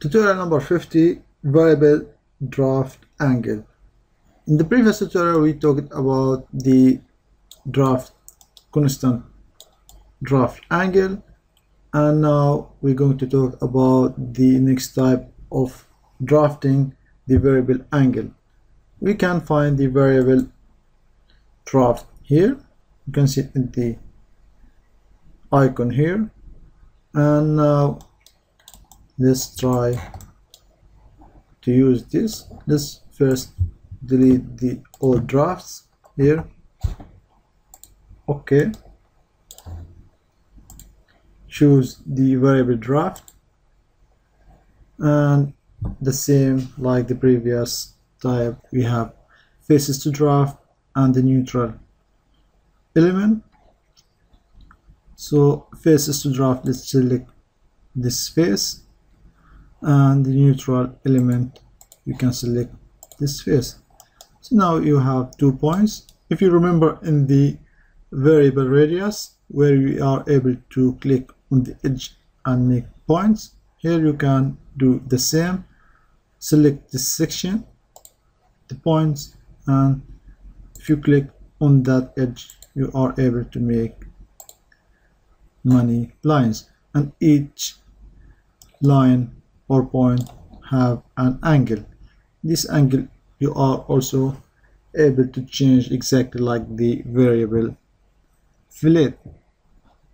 Tutorial number 50, variable draft angle. In the previous tutorial we talked about the constant draft angle, and now we're going to talk about the next type of drafting, the variable angle. We can find the variable draft here. You can see the icon here, and now let's try to use this. Let's first delete the old drafts here. Okay, choose the variable draft, and the same like the previous type, we have faces to draft and the neutral element. So faces to draft, let's select this face, and the neutral element you can select this face. So now you have 2 points. If you remember in the variable radius where you are able to click on the edge and make points, here you can do the same. Select this section, the points, and if you click on that edge you are able to make many lines, and each line or point have an angle. This angle you are also able to change exactly like the variable fillet.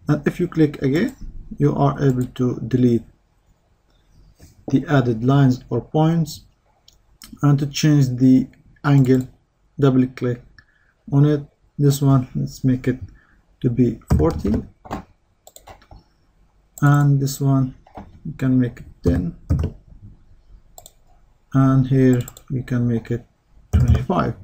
And if you click again, you are able to delete the added lines or points, and to change the angle double click on it. This one, let's make it to be 40, and this one you can make it 10, and here we can make it 25.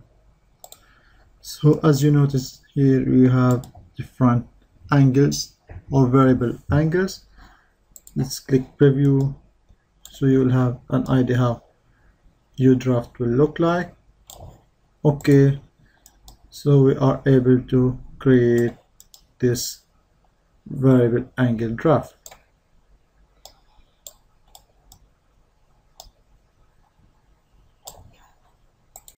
So as you notice here, we have different angles or variable angles. Let's click preview, so you will have an idea how your draft will look like. Okay, so we are able to create this variable angle draft.